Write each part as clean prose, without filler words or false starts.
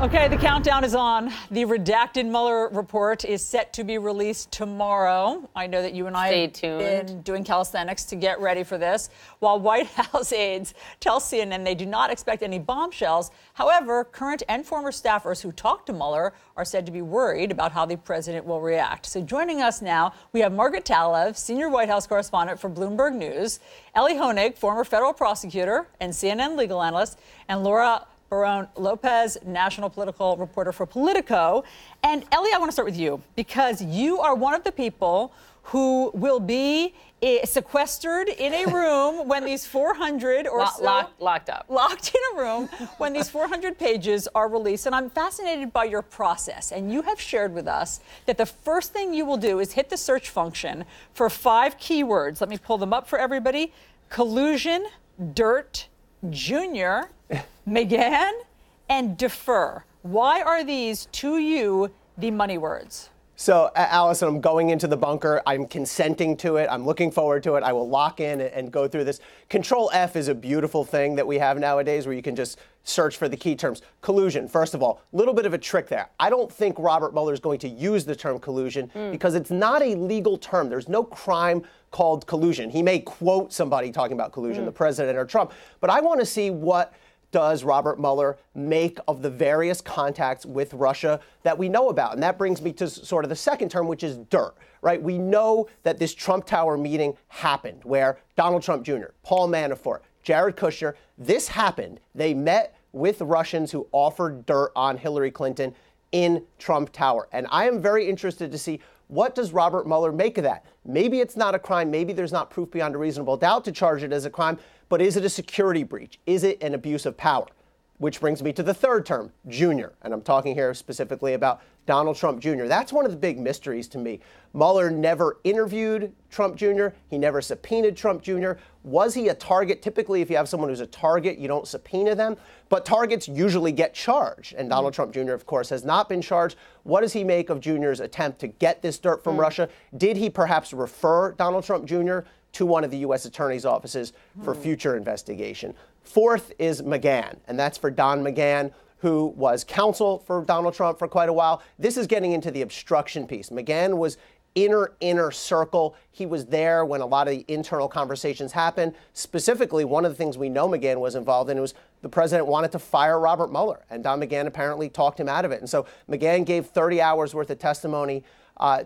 Okay, the countdown is on. The redacted Mueller report is set to be released tomorrow. I know that you and I have been doing calisthenics to get ready for this. While White House aides tell CNN they do not expect any bombshells, however, current and former staffers who talked to Mueller are said to be worried about how the president will react. So joining us now, we have Margaret Talev, senior White House correspondent for Bloomberg News, Ellie Honig, former federal prosecutor and CNN legal analyst, and Laura Barone Lopez, national political reporter for Politico. And Ellie, I want to start with you because you are one of the people who will be sequestered in a room when these 400 or locked in a room when these 400 pages are released. And I'm fascinated by your process. And you have shared with us that the first thing you will do is hit the search function for 5 keywords. Let me pull them up for everybody. Collusion, dirt, Jr., McGahn, and defer. Why are these, to you, the money words? So, Allison, I'm going into the bunker. I'm consenting to it. I'm looking forward to it. I will lock in and go through this. Control F is a beautiful thing that we have nowadays where you can just search for the key terms. Collusion, first of all, a little bit of a trick there. I don't think Robert Mueller is going to use the term collusion because it's not a legal term. There's no crime called collusion. He may quote somebody talking about collusion, the president or Trump, but I want to see what does Robert Mueller make of the various contacts with Russia that we know about. And that brings me to sort of the second term, which is dirt, right? We know that this Trump Tower meeting happened where Donald Trump Jr., Paul Manafort, Jared Kushner, this happened. They met with Russians who offered dirt on Hillary Clinton in Trump Tower. And I am very interested to see what does Robert Mueller make of that? Maybe it's not a crime. Maybe there's not proof beyond a reasonable doubt to charge it as a crime. But is it a security breach? Is it an abuse of power? Which brings me to the third term, Jr. And I'm talking here specifically about Donald Trump Jr. That's one of the big mysteries to me. Mueller never interviewed Trump Jr. He never subpoenaed Trump Jr. Was he a target? Typically, if you have someone who's a target, you don't subpoena them. But targets usually get charged. And Donald Trump Jr., of course, has not been charged. What does he make of Jr.'s attempt to get this dirt from Russia? Did he perhaps refer Donald Trump Jr. to one of the U.S. attorney's offices for future investigation? Fourth is McGahn, and that's for Don McGahn, who was counsel for Donald Trump for quite a while. This is getting into the obstruction piece. McGahn was inner circle. He was there when a lot of the internal conversations happened. Specifically, one of the things we know McGahn was involved in was the president wanted to fire Robert Mueller, and Don McGahn apparently talked him out of it. And so McGahn gave 30 hours worth of testimony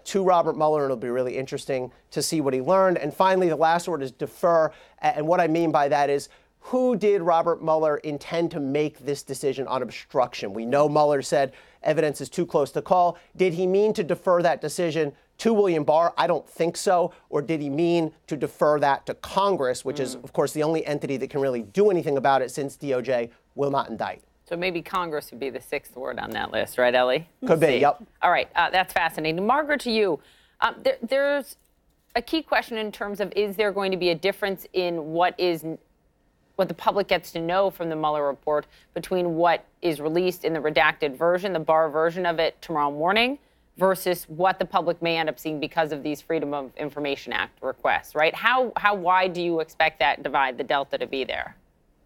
to Robert Mueller, and it'll be really interesting to see what he learned. And finally, the last word is defer. And what I mean by that is, who did Robert Mueller intend to make this decision on obstruction? We know Mueller said evidence is too close to call. Did he mean to defer that decision to William Barr? I don't think so. Or did he mean to defer that to Congress, which is, of course, the only entity that can really do anything about it since DOJ will not indict? So maybe Congress would be the 6th word on that list, right, Ellie? Could be, yep. All right, that's fascinating. Margaret, to you, there's a key question in terms of is there going to be a difference in what the public gets to know from the Mueller report between what is released in the redacted version, the Barr version of it tomorrow morning, versus what the public may end up seeing because of these Freedom of Information Act requests, right? How wide do you expect that divide, the delta, to be there?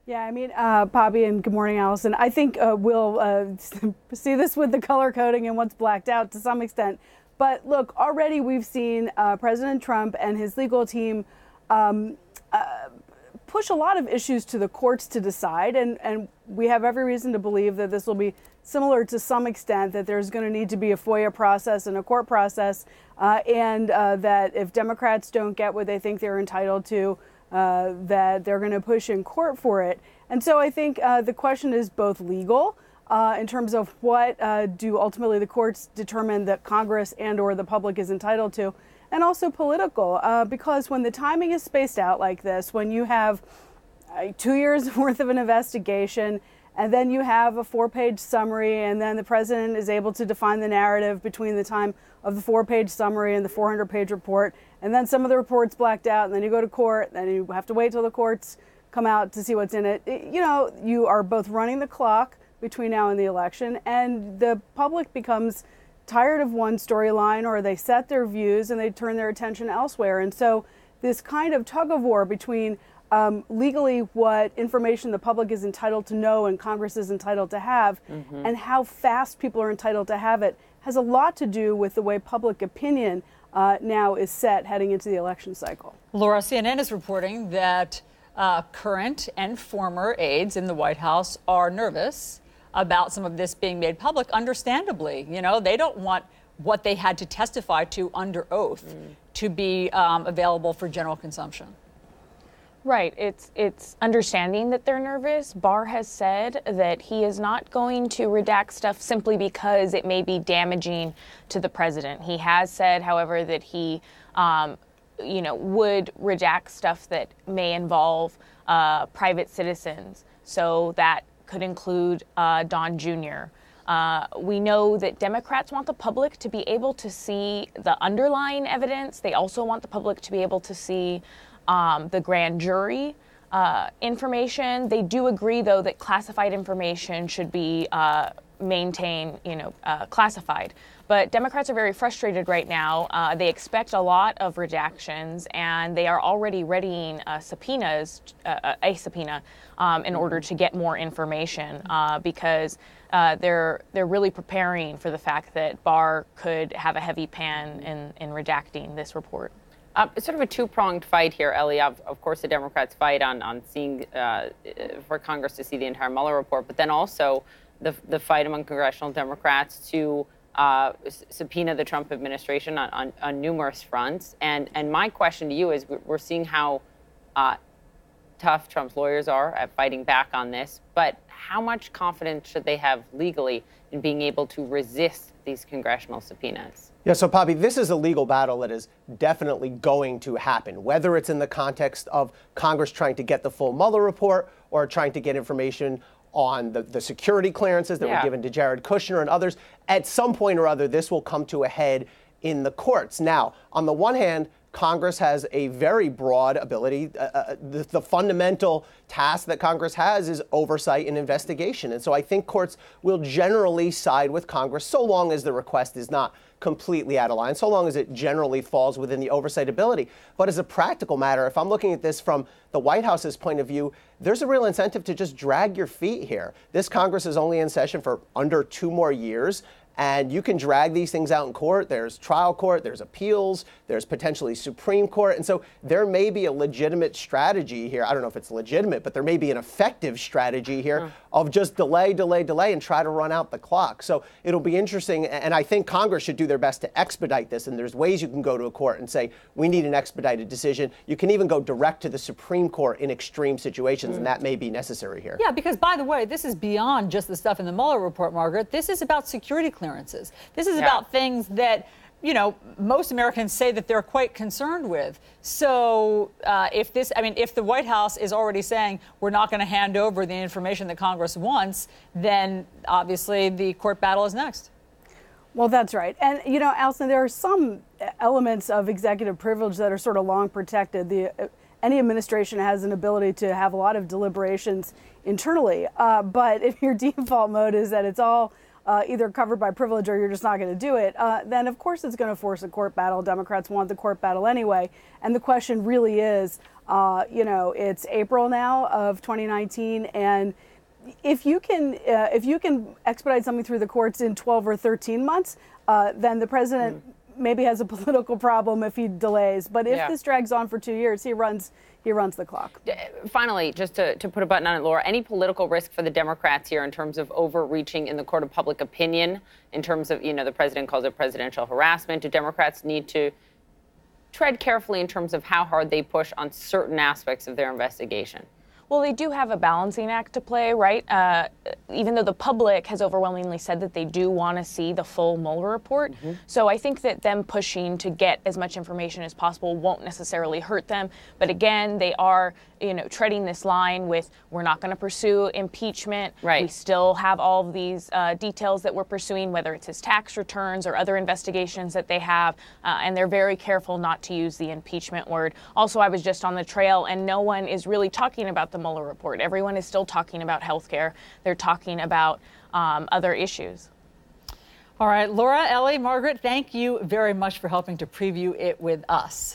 Yeah, I mean, Poppy, and good morning, Allison. I think we'll see this with the color coding and what's blacked out to some extent. But look, already we've seen President Trump and his legal team push a lot of issues to the courts to decide. And we have every reason to believe that this will be similar to some extent, that there's going to need to be a FOIA process and a court process. And that if Democrats don't get what they think they're entitled to, that they're going to push in court for it. And so I think the question is both legal in terms of what do ultimately the courts determine that Congress and or the public is entitled to, and also political, because when the timing is spaced out like this, when you have 2 years worth of an investigation and then you have a 4-page summary and then the president is able to define the narrative between the time of the 4-page summary and the 400-page report, and then some of the report's blacked out, and then you go to court, and then you have to wait till the courts come out to see what's in it. You know, you are both running the clock between now and the election, and the public becomes tired of one storyline, or they set their views and they turn their attention elsewhere. And so this kind of tug of war between legally what information the public is entitled to know and Congress is entitled to have, mm-hmm. and how fast people are entitled to have it, has a lot to do with the way public opinion now is set heading into the election cycle. Laura, CNN is reporting that current and former aides in the White House are nervous about some of this being made public, understandably. You know, they don't want what they had to testify to under oath to be available for general consumption. Right. It's understanding that they're nervous. Barr has said that he is not going to redact stuff simply because it may be damaging to the president. He has said, however, that he, would redact stuff that may involve private citizens. So that could include Don Jr. We know that Democrats want the public to be able to see the underlying evidence. They also want the public to be able to see the grand jury information. They do agree, though, that classified information should be maintained, classified. But Democrats are very frustrated right now. They expect a lot of redactions, and they are already readying a subpoena, in order to get more information, because they're really preparing for the fact that Barr could have a heavy pan in redacting this report. It's sort of a two-pronged fight here, Ellie. Of course, the Democrats fight on seeing for Congress to see the entire Mueller report, but then also the fight among congressional Democrats to subpoena the Trump administration on numerous fronts. And my question to you is, we're seeing how tough Trump's lawyers are at fighting back on this, but how much confidence should they have legally in being able to resist these congressional subpoenas? Yeah, so, Poppy, this is a legal battle that is definitely going to happen, whether it's in the context of Congress trying to get the full Mueller report or trying to get information on the security clearances that were given to Jared Kushner and others. At some point or other, this will come to a head in the courts. Now, on the one hand, Congress has a very broad ability. The fundamental task that Congress has is oversight and investigation. And so I think courts will generally side with Congress so long as the request is not completely out of line, so long as it generally falls within the oversight ability. But as a practical matter, if I'm looking at this from the White House's point of view, there's a real incentive to just drag your feet here. This Congress is only in session for under 2 more years. And you can drag these things out in court. There's trial court, there's appeals, there's potentially Supreme Court. And so there may be a legitimate strategy here. I don't know if it's legitimate, but there may be an effective strategy here of just delay, and try to run out the clock. So it'll be interesting. And I think Congress should do their best to expedite this. And there's ways you can go to a court and say, we need an expedited decision. You can even go direct to the Supreme Court in extreme situations. And that may be necessary here. Yeah, because, by the way, this is beyond just the stuff in the Mueller report, Margaret. This is about security clearance. This is about things that, most Americans say that they're quite concerned with. So if the White House is already saying we're not going to hand over the information that Congress wants, then obviously the court battle is next. Well, that's right. And, Allison, there are some elements of executive privilege that are sort of long protected. Any administration has an ability to have a lot of deliberations internally. But if your default mode is that it's all either covered by privilege or you're just not going to do it, then of course it's going to force a court battle. Democrats want the court battle anyway. And the question really is, it's April now of 2019. And if you can expedite something through the courts in 12 or 13 months, then the president maybe has a political problem if he delays. But if this drags on for 2 years, he runs the clock. Finally, just to put a button on it, Laura, any political risk for the Democrats here in terms of overreaching in the court of public opinion, in terms of, the president calls it presidential harassment? Do Democrats need to tread carefully in terms of how hard they push on certain aspects of their investigation? Well, they do have a balancing act to play, right? Even though the public has overwhelmingly said that they do want to see the full Mueller report. Mm-hmm. So I think that them pushing to get as much information as possible won't necessarily hurt them. But again, they are, treading this line with, we're not going to pursue impeachment. Right. We still have all of these details that we're pursuing, whether it's his tax returns or other investigations that they have. And they're very careful not to use the impeachment word. Also, I was just on the trail and no one is really talking about the Mueller report. Everyone is still talking about health care. They're talking about other issues. All right, Laura, Ellie, Margaret, thank you very much for helping to preview it with us.